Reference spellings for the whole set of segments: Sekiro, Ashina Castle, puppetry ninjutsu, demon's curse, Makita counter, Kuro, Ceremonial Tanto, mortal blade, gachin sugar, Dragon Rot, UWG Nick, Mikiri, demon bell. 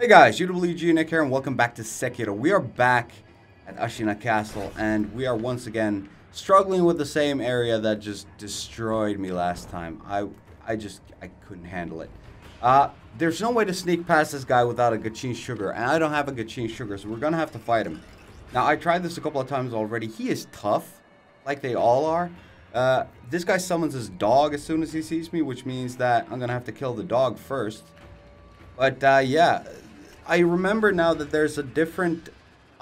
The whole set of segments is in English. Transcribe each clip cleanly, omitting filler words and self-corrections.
Hey guys, UWG Nick here and welcome back to Sekiro. We are back at Ashina Castle and we are once again struggling with the same area that just destroyed me last time. I couldn't handle it. There's no way to sneak past this guy without a gachin sugar, and I don't have a gachin sugar, so we're gonna have to fight him. Now, I tried this a couple of times already. He is tough, like they all are. This guy summons his dog as soon as he sees me, which means that I'm gonna have to kill the dog first. But yeah, I remember now that there's a different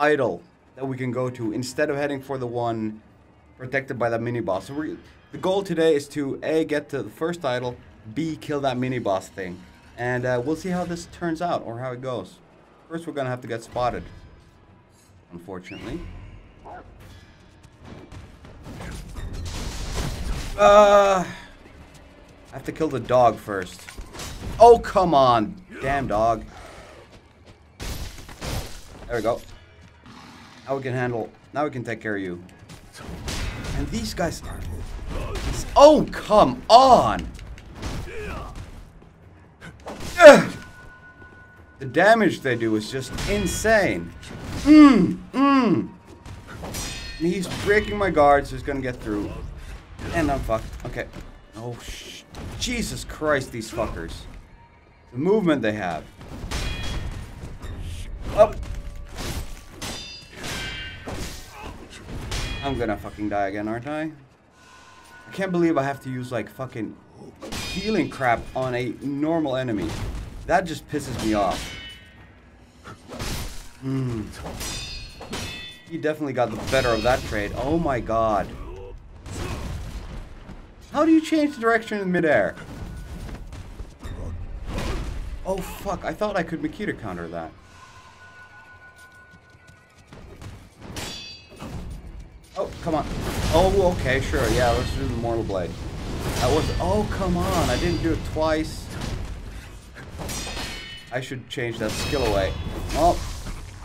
idol that we can go to instead of heading for the one protected by that mini-boss. So the goal today is to A, get to the first idol, B, kill that mini-boss thing. And we'll see how this turns out or how it goes. First, we're gonna have to get spotted, unfortunately. I have to kill the dog first. Oh, come on, damn dog. There we go. Now we can handle. Now we can take care of you. And these guys are. Oh, come on! Ugh. The damage they do is just insane. And he's breaking my guard, so he's gonna get through. And I'm fucked. Okay. Oh, Jesus Christ, these fuckers. The movement they have. Up. I'm gonna fucking die again, aren't I? I can't believe I have to use like fucking healing crap on a normal enemy. That just pisses me off. He definitely got the better of that trade. Oh my god. How do you change the direction in midair? Oh fuck, I thought I could Makita counter that. Oh, come on. Oh, okay, sure. Yeah, let's do the mortal blade. That was... Oh, come on. I didn't do it twice. I should change that skill away. Oh,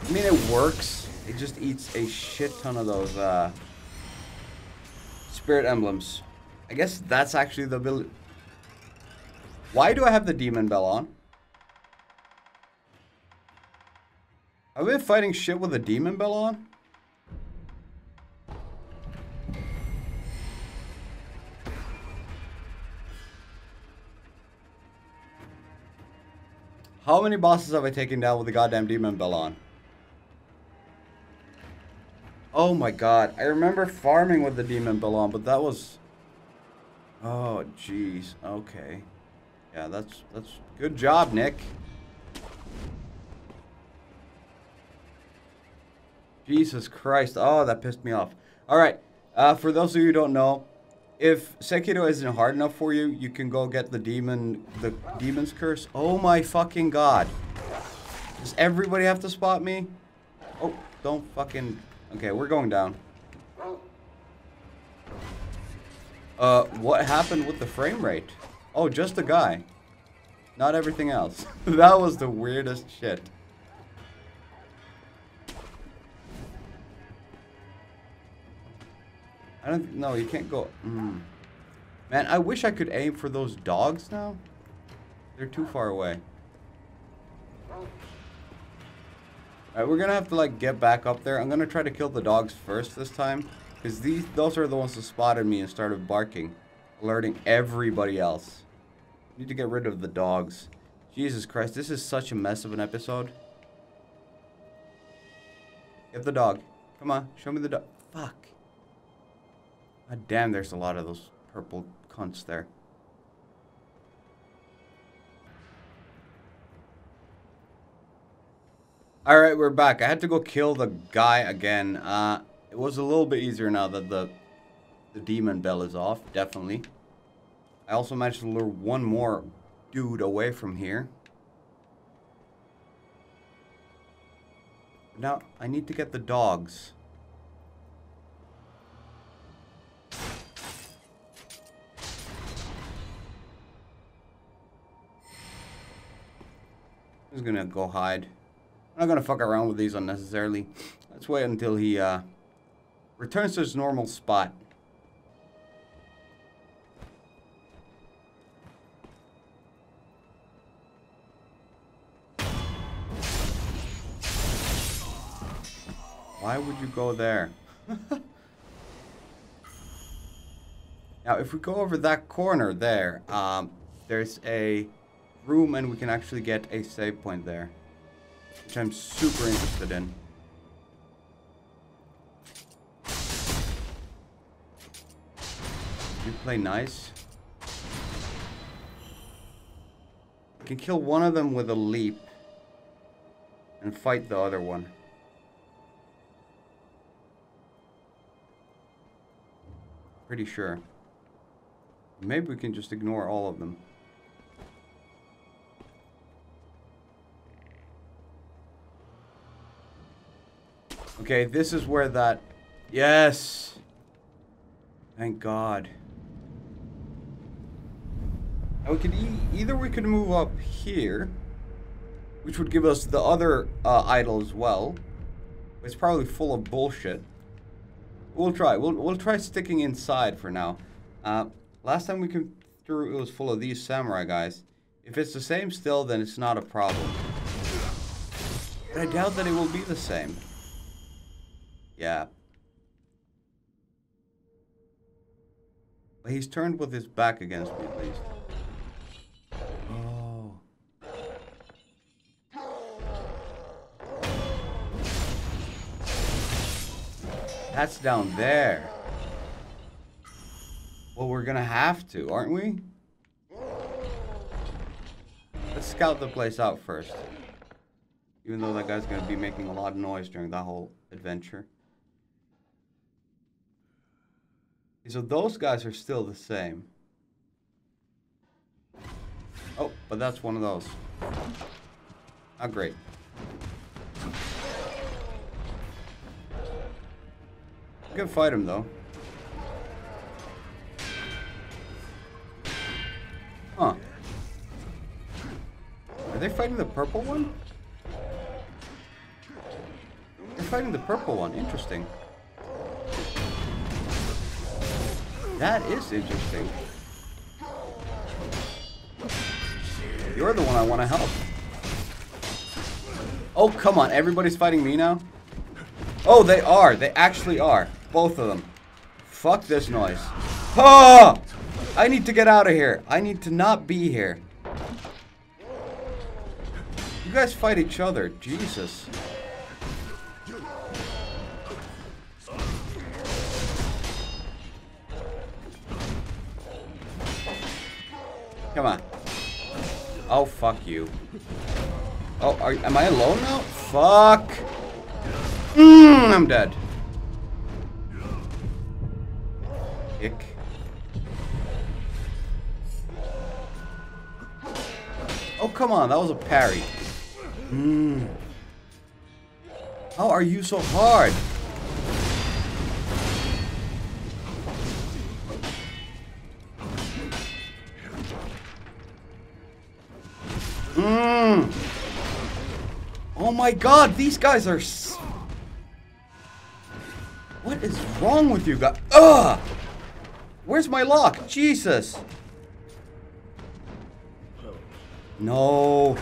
I mean, it works. It just eats a shit ton of those spirit emblems. I guess that's actually the ability. Why do I have the demon bell on? I've been fighting shit with a demon bell on? How many bosses have I taken down with the goddamn demon bell on? Oh my god, I remember farming with the demon bell on, but that was... Oh, jeez, okay. Yeah, that's... Good job, Nick. Jesus Christ, oh, that pissed me off. Alright, for those of you who don't know, if Sekiro isn't hard enough for you, you can go get the demon's curse. Oh my fucking god. Does everybody have to spot me? Oh, don't fucking... Okay, we're going down. What happened with the frame rate? Oh, just the guy. Not everything else. That was the weirdest shit. I don't know, you can't go. Man, I wish I could aim for those dogs now. They're too far away. Alright, we're gonna have to like get back up there. I'm gonna try to kill the dogs first this time. Because those are the ones that spotted me and started barking. Alerting everybody else. Need to get rid of the dogs. Jesus Christ, this is such a mess of an episode. Get the dog. Come on, show me the dog. Fuck. God damn, there's a lot of those purple cunts there. Alright, we're back. I had to go kill the guy again. It was a little bit easier now that the demon bell is off, definitely. I also managed to lure one more dude away from here. Now, I need to get the dogs. I'm just gonna go hide. I'm not gonna fuck around with these unnecessarily. Let's wait until he returns to his normal spot. Why would you go there? Now, if we go over that corner there, there's a room and we can actually get a save point there, which I'm super interested in. You play nice. You can kill one of them with a leap and fight the other one. Pretty sure. Maybe we can just ignore all of them. Okay, this is where that... Yes! Thank God. Now we could either we could move up here, which would give us the other idol as well. It's probably full of bullshit. We'll try. We'll try sticking inside for now. Last time we came through, it was full of these samurai guys. If it's the same still, then it's not a problem. But I doubt that it will be the same. Yeah. But he's turned with his back against me, at least. Oh. That's down there. Well, we're gonna have to, aren't we? Let's scout the place out first. Even though that guy's gonna be making a lot of noise during that whole adventure. So those guys are still the same. Oh, but that's one of those. Not great. I can fight him though. Huh. Are they fighting the purple one? They're fighting the purple one. Interesting. That is interesting. You're the one I want to help. Oh, come on. Everybody's fighting me now? Oh, they are. They actually are. Both of them. Fuck this noise. Oh! I need to get out of here. I need to not be here. You guys fight each other. Jesus. Come on. Oh, fuck you. Oh, am I alone now? Fuck. I'm dead. Ick. Oh, come on. That was a parry. How are you so hard? Oh my God, these guys are what is wrong with you guys? Ugh! Where's my lock? Jesus! No!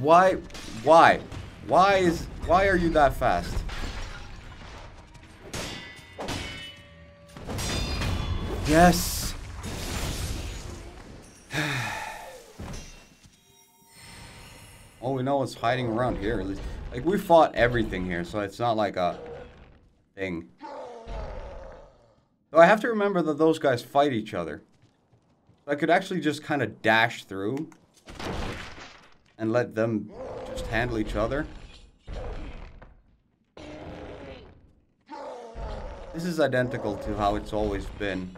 Why? Why are you that fast? Yes. All we know is hiding around here. At least, like, we fought everything here, so it's not like a thing. Though I have to remember that those guys fight each other. So I could actually just kind of dash through and let them just handle each other. This is identical to how it's always been.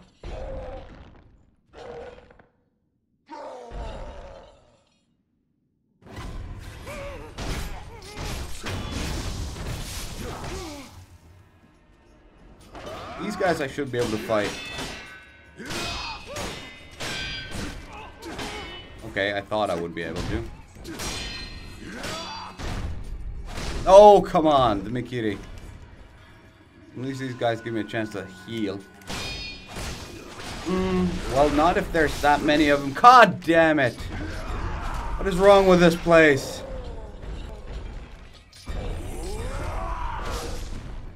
These guys I should be able to fight. Okay, I thought I would be able to. Oh, come on, the Mikiri. At least these guys give me a chance to heal. Well, not if there's that many of them. God damn it! is wrong with this place?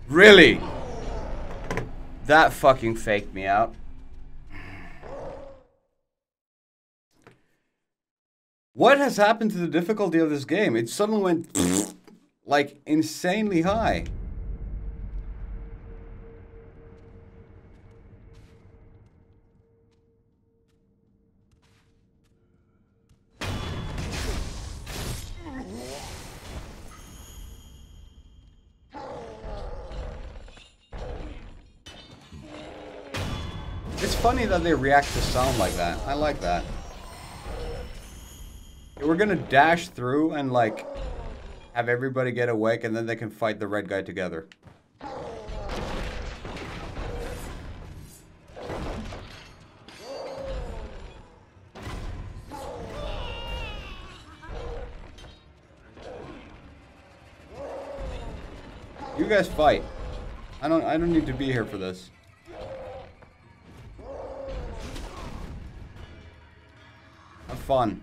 Really? That fucking faked me out. What has happened to the difficulty of this game? It suddenly went like insanely high. It's funny that they react to sound like that. I like that. We're gonna dash through and like have everybody get awake and then they can fight the red guy together. You guys fight. I don't need to be here for this. Have fun.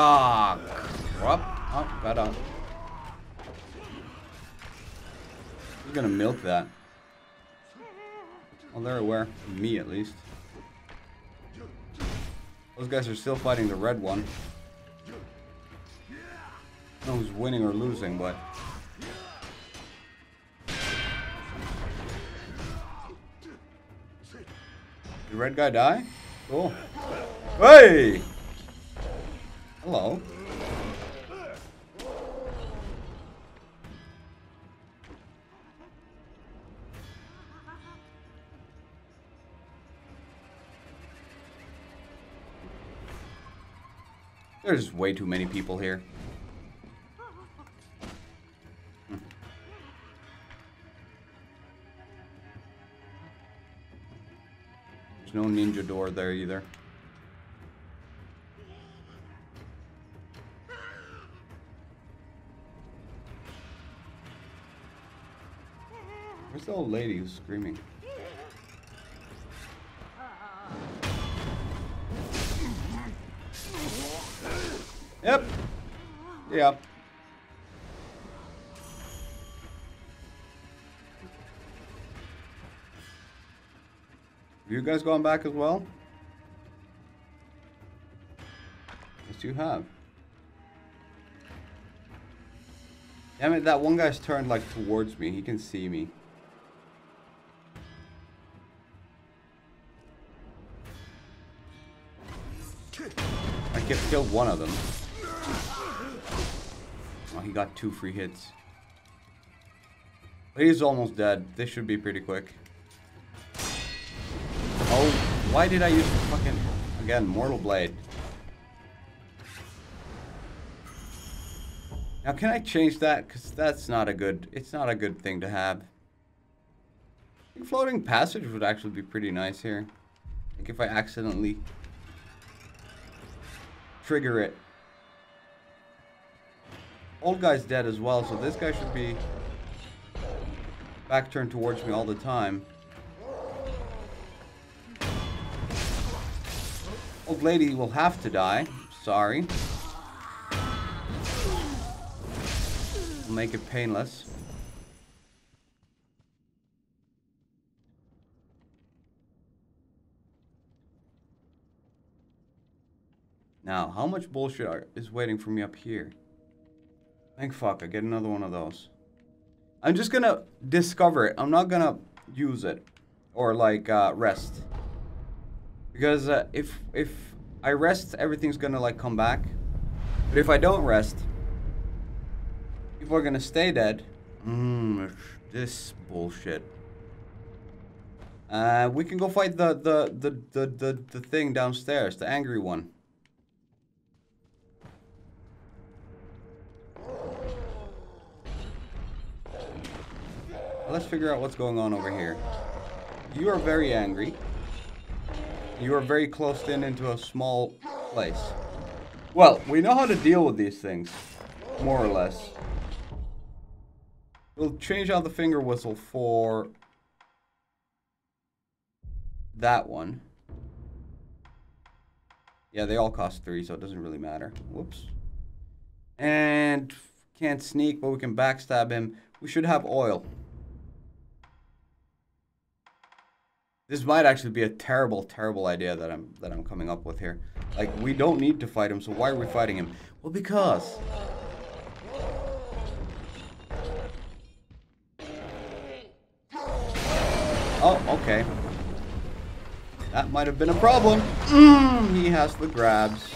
Ah, crap. Oh, got out. He's gonna milk that. Well, they're aware. Me, at least. Those guys are still fighting the red one. I don't know who's winning or losing, but... Did the red guy die? Cool. Hey! Hello. There's way too many people here. There's no ninja door there either. Where's the old lady who's screaming? Yep. Yep. Have you guys gone back as well? Yes, you have. Damn it, that one guy's turned like towards me. He can see me. Killed one of them. Oh, he got 2 free hits. But he's almost dead. This should be pretty quick. Oh, why did I use the fucking... Again, mortal blade. Now, can I change that? Because that's not a good... It's not a good thing to have. I think floating passage would actually be pretty nice here. Like if I accidentally... trigger it. Old guy's dead as well, so this guy should be back turned towards me all the time. Old lady will have to die. Sorry. We'll make it painless. Now, how much bullshit is waiting for me up here? Thank fuck, I get another one of those. I'm just gonna discover it. I'm not gonna use it. Or, like, rest. Because if I rest, everything's gonna, like, come back. But if I don't rest, people are gonna stay dead. This bullshit. We can go fight the thing downstairs, the angry one. Let's figure out what's going on over here. You are very angry. You are very closed in into a small place. Well, we know how to deal with these things, more or less. We'll change out the finger whistle for that one. Yeah, they all cost 3, so it doesn't really matter. Whoops. And can't sneak, but we can backstab him. We should have oil. This might actually be a terrible, terrible idea that I'm coming up with here. Like, we don't need to fight him, so why are we fighting him? Well, because... oh, okay. That might have been a problem. He has the grabs.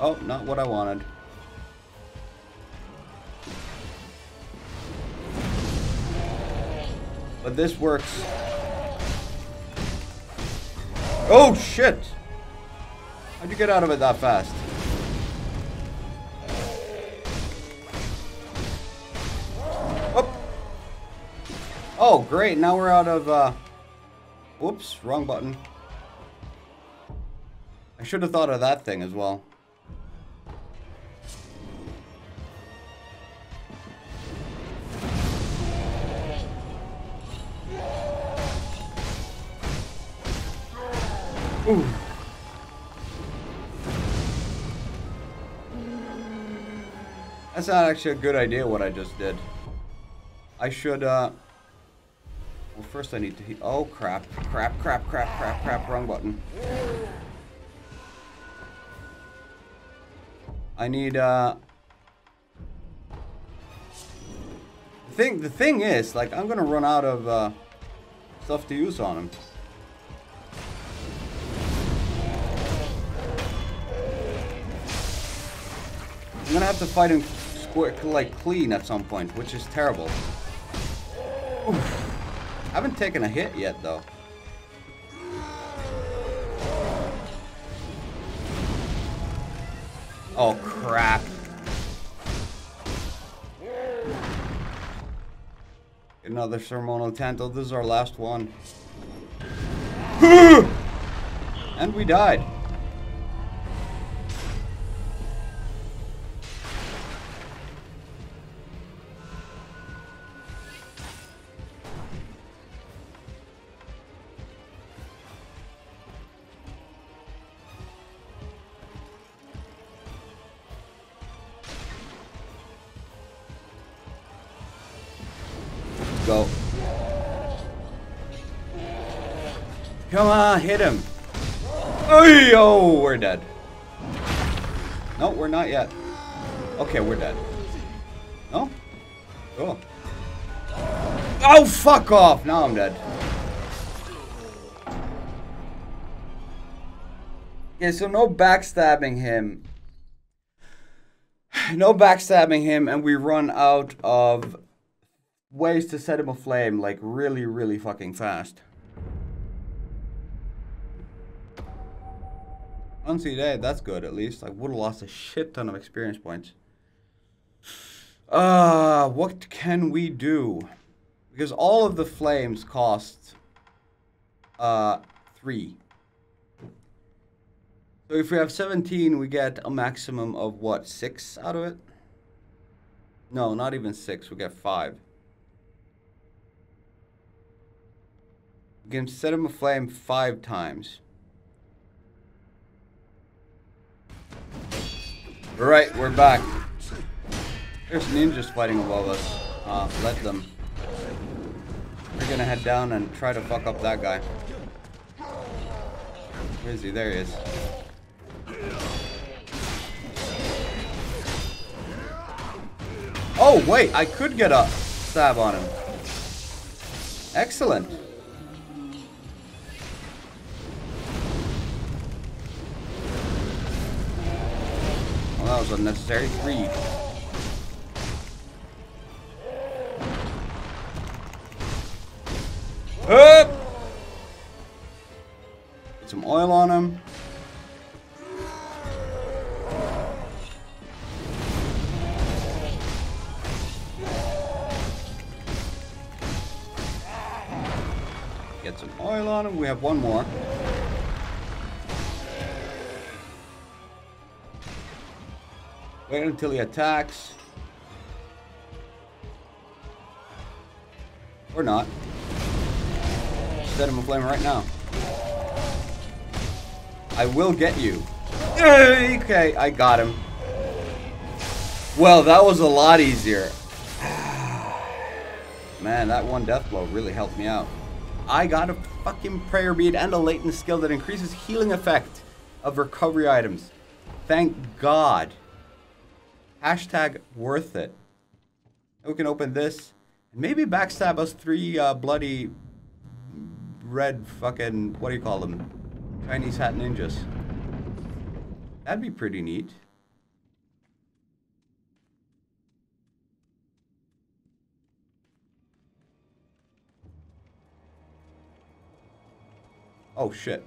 Oh, not what I wanted. But this works. Oh, shit! How'd you get out of it that fast? Oh, oh great, now we're out of, whoops, wrong button. I should have thought of that thing as well. Ooh. That's not actually a good idea what I just did. I should, well, first I need to heat. Oh, crap. Crap, crap, crap, crap, crap. Wrong button. I need, The thing is, like, I'm gonna run out of, stuff to use on him. I'm gonna have to fight him square, like clean at some point, which is terrible. Oof. I haven't taken a hit yet though. Oh crap. Another Ceremonial Tanto. This is our last one. And we died. Go. Come on, hit him. Ay, oh, we're dead. No, we're not yet. Okay, we're dead. No? Cool. Oh, fuck off. Now I'm dead. Okay, so no backstabbing him. No backstabbing him, and we run out of... ways to set him aflame, like, really, really fucking fast. Unseen aid, that's good, at least. I would've lost a shit ton of experience points. What can we do? Because all of the flames cost... 3. So if we have 17, we get a maximum of, what, 6 out of it? No, not even 6, we get 5. You can set him aflame 5 times. Alright, we're back. There's ninjas fighting above us. Let them. We're gonna head down and try to fuck up that guy. Where is he? There he is. Oh, wait! I could get a stab on him. Excellent. Well, that was unnecessary. 3. Up! Put some oil on him. Get some oil on him. We have one more. Wait until he attacks. Or not. Set him aflame right now. I will get you. Okay, I got him. Well, that was a lot easier. Man, that one death blow really helped me out. I got a fucking prayer bead and a latent skill that increases healing effect of recovery items. Thank God. Hashtag worth it. We can open this. Maybe backstab us three bloody red fucking, what do you call them? Chinese hat ninjas. That'd be pretty neat. Oh shit.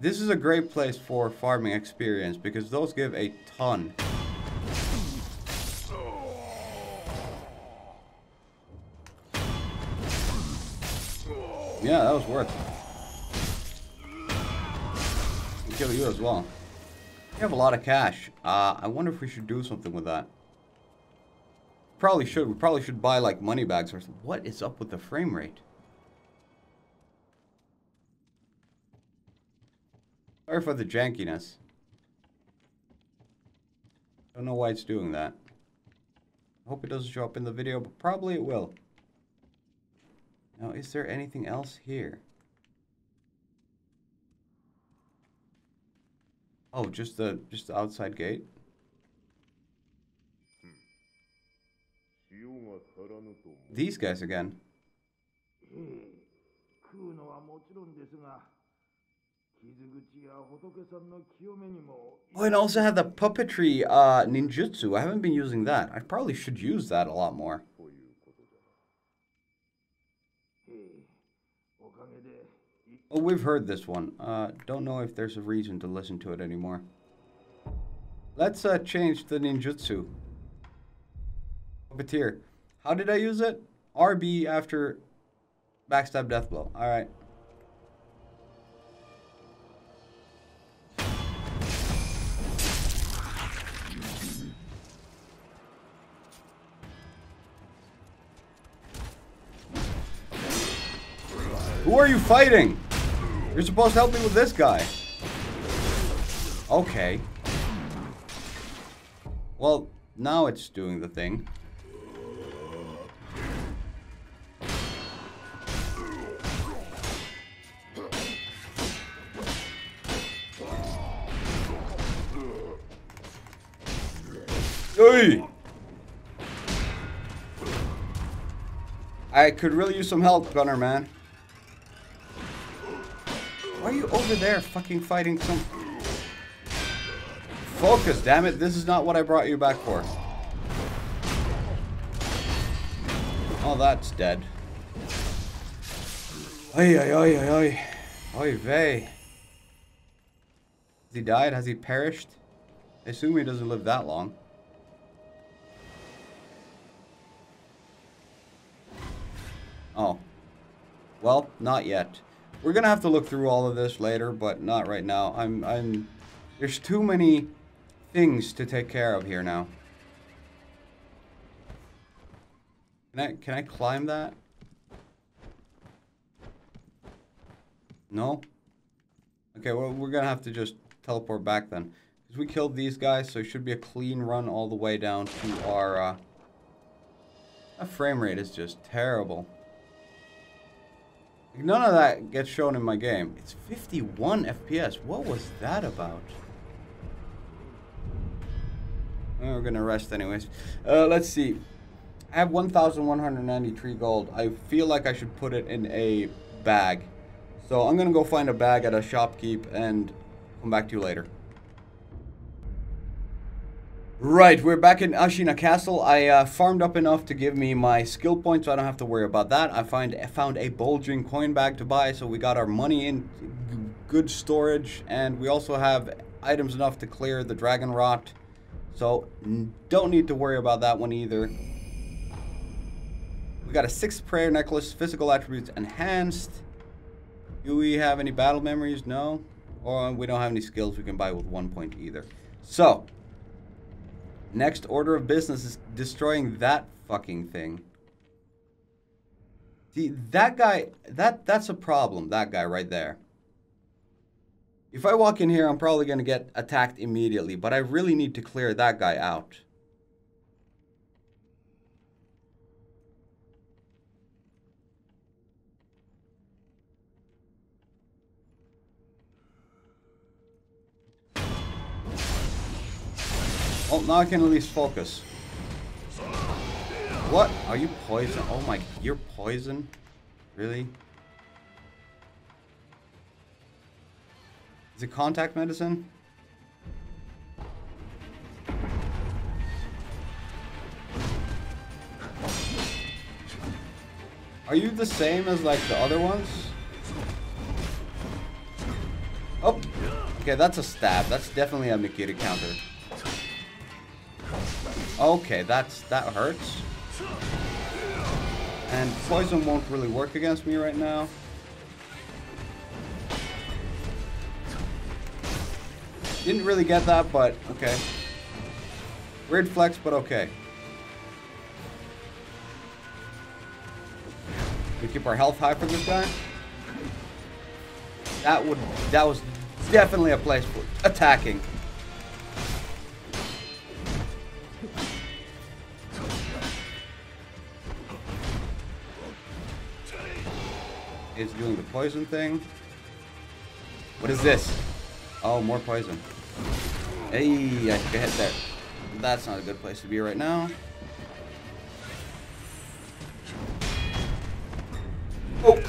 This is a great place for farming experience because those give a ton. Yeah, that was worth it. I'll kill you as well. We have a lot of cash. I wonder if we should do something with that. Probably should. We probably should buy like money bags or something. What is up with the frame rate? Sorry for the jankiness. Don't know why it's doing that. I hope it doesn't show up in the video, but probably it will. Now, is there anything else here? Oh, just the outside gate. These guys again. Oh, and I also have the puppetry ninjutsu. I haven't been using that. I probably should use that a lot more. Oh, we've heard this one. Don't know if there's a reason to listen to it anymore. Let's change the ninjutsu. Puppeteer. How did I use it? RB after backstab death blow. All right. Who are you fighting? You're supposed to help me with this guy. Okay. Well, now it's doing the thing. Hey! I could really use some help, Gunner Man. Why are you over there fucking fighting some... Focus, damn it. This is not what I brought you back for. Oh, that's dead. Oi, oi, oi, oi, oi. Oi, vey. Has he died? Has he perished? I assume he doesn't live that long. Oh. Well, not yet. We're gonna have to look through all of this later, but not right now. There's too many things to take care of here now. Can I climb that? No? Okay, well, we're gonna have to just teleport back then. Because we killed these guys, so it should be a clean run all the way down to our, That frame rate is just terrible. None of that gets shown in my game. It's 51 FPS. What was that about? We're gonna rest anyways. Let's see. I have 1,193 gold. I feel like I should put it in a bag. So I'm gonna go find a bag at a shopkeep and come back to you later. Right, we're back in Ashina Castle. I farmed up enough to give me my skill points, so I don't have to worry about that. I found a bulging coin bag to buy, so we got our money in good storage, and we also have items enough to clear the Dragon Rot, so don't need to worry about that one either. We got a 6th prayer necklace, physical attributes enhanced. Do we have any battle memories? No. Or we don't have any skills we can buy with 1 point either. So, next order of business is destroying that fucking thing. See, that guy, that's a problem, that guy right there. If I walk in here, I'm probably going to get attacked immediately, but I really need to clear that guy out. Oh, now I can at least focus. What? Are you poison? Oh my, you're poison? Really? Is it contact medicine? Are you the same as like the other ones? Oh! Okay, that's a stab. That's definitely a Mikiri counter. Okay, that hurts. And poison won't really work against me right now. Didn't really get that, but okay. Weird flex, but okay. We keep our health high for this guy. That was definitely a place for attacking. It's doing the poison thing. What is this? Oh, more poison. Hey, I hit that. That's not a good place to be right now. Oh!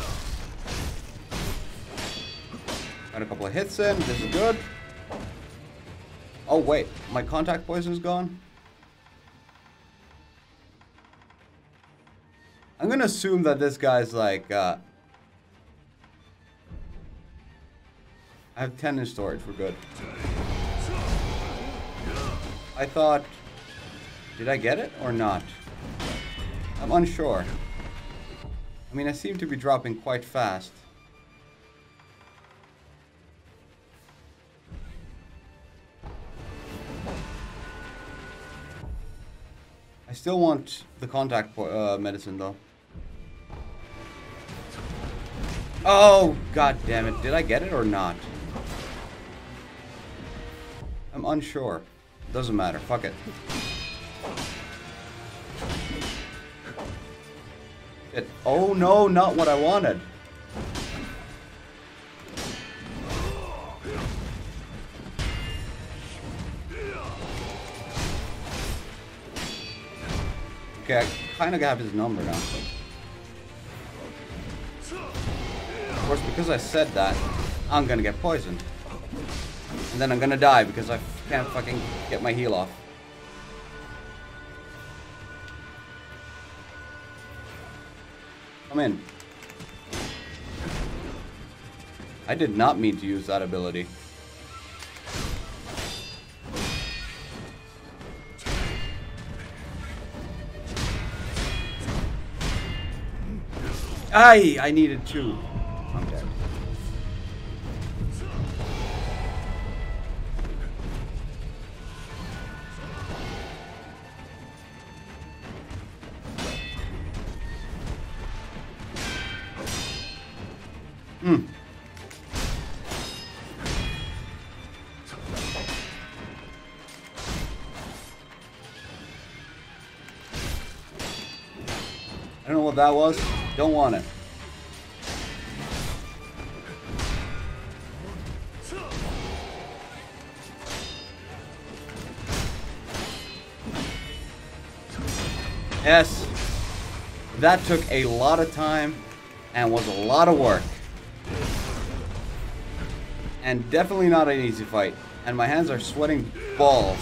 Got a couple of hits in. This is good. Oh, wait. My contact poison is gone? I'm gonna assume that this guy's like, I have 10 in storage, we're good. I thought... Did I get it or not? I'm unsure. I mean, I seem to be dropping quite fast. I still want the contact medicine though. Oh, god damn it. Did I get it or not? I'm unsure. Doesn't matter. Fuck it. Oh no, not what I wanted. Okay, I kind of have his number now. Of course, because I said that, I'm gonna get poisoned. And then I'm gonna die because I can't fucking get my heal off. Come in. I did not mean to use that ability. Aye, I needed two. I'm dead. I don't know what that was. Don't want it. Yes. That took a lot of time and was a lot of work. And definitely not an easy fight. And my hands are sweating balls.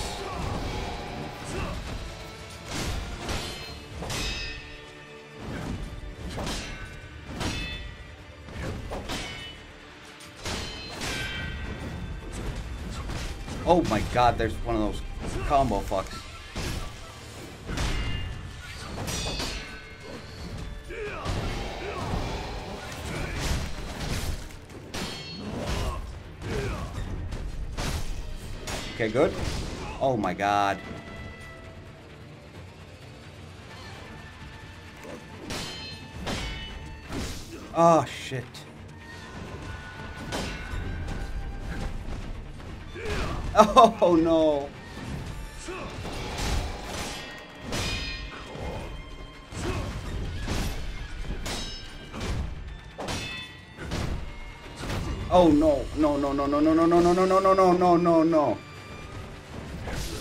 Oh my god, there's one of those combo fucks. Okay, good. Oh my god. Oh shit. Oh no. Oh no, no, no, no, no, no, no, no, no, no, no, no, no, no, no, no.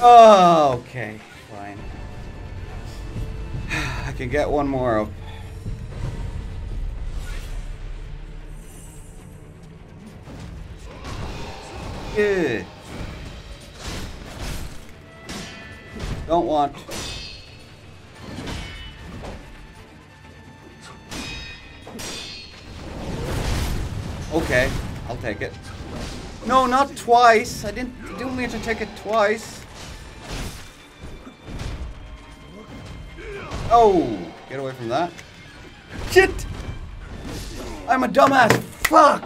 Oh, okay, fine. I can get one more up. Good. Don't want. Okay. I'll take it. No, not twice. I didn't mean to take it twice. Oh, get away from that. Shit! I'm a dumbass. Fuck!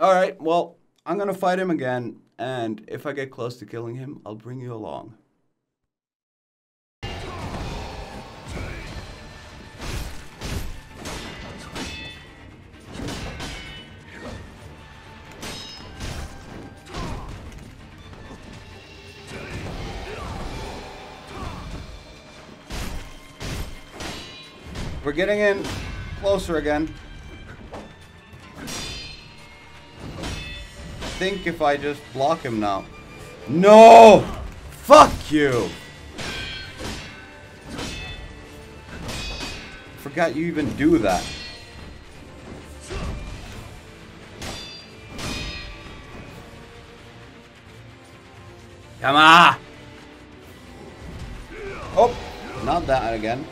Alright, well, I'm gonna fight him again, and if I get close to killing him, I'll bring you along. We're getting in closer again. I think if I just block him now. No! Fuck you! Forgot you even do that. Come on! Oh! Not that again.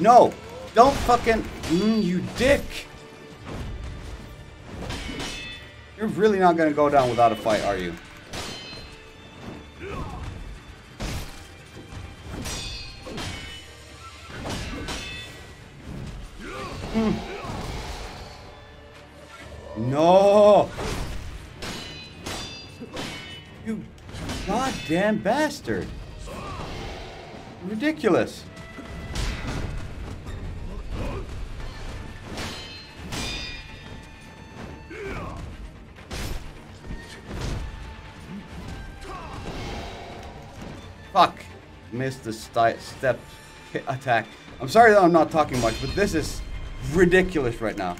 No! Don't fucking... you dick! You're really not gonna go down without a fight, are you? No! You goddamn bastard! Ridiculous! Fuck! Missed the step attack. I'm sorry that I'm not talking much, but this is ridiculous right now.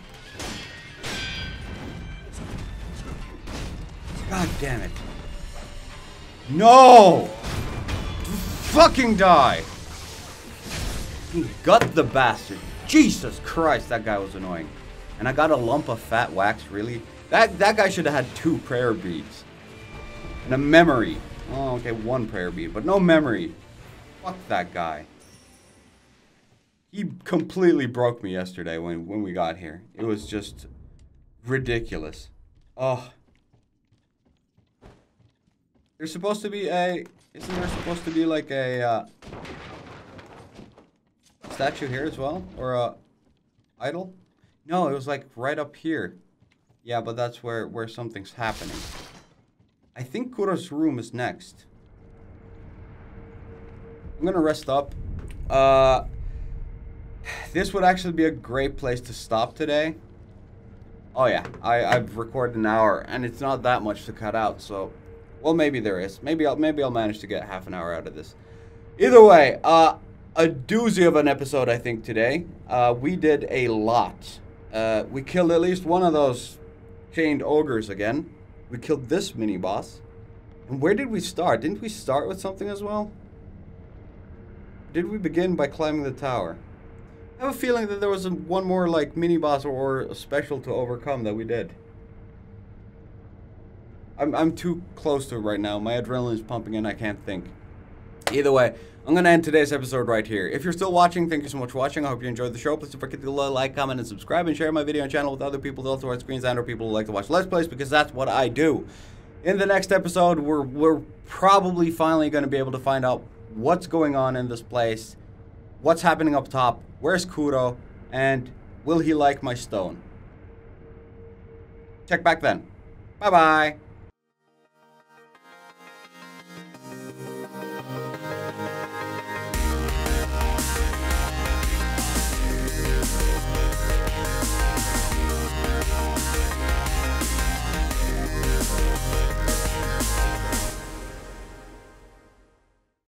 God damn it. No! Fucking die! You gut the bastard. Jesus Christ, that guy was annoying. And I got a lump of fat wax, really? That guy should have had 2 prayer beads. And a memory. Oh, okay, 1 prayer bead, but no memory. Fuck that guy. He completely broke me yesterday when we got here. It was just ridiculous. Oh. There's supposed to be a... Isn't there supposed to be like a... statue here as well? Or a... idol? No, it was like right up here. Yeah, but that's where something's happening. I think Kuro's room is next. I'm gonna rest up. This would actually be a great place to stop today. Oh yeah, I've recorded an hour, and it's not that much to cut out. So, well, maybe there is. Maybe I'll manage to get half an hour out of this. Either way, a doozy of an episode I think today. We did a lot. We killed at least one of those chained ogres again. We killed this mini-boss. And where did we start? Didn't we start with something as well? Did we begin by climbing the tower? I have a feeling that there was one more, like, mini-boss or a special to overcome that we did. I'm too close to it right now. My adrenaline is pumping and I can't think. Either way, I'm going to end today's episode right here. If you're still watching, thank you so much for watching. I hope you enjoyed the show. Please don't forget to like, comment, and subscribe, and share my video and channel with other people that also watch screens and or people who like to watch Let's Plays, because that's what I do. In the next episode, we're probably finally going to be able to find out what's going on in this place, what's happening up top, where's Kuro, and Will he like my stone? Check back then. Bye-bye.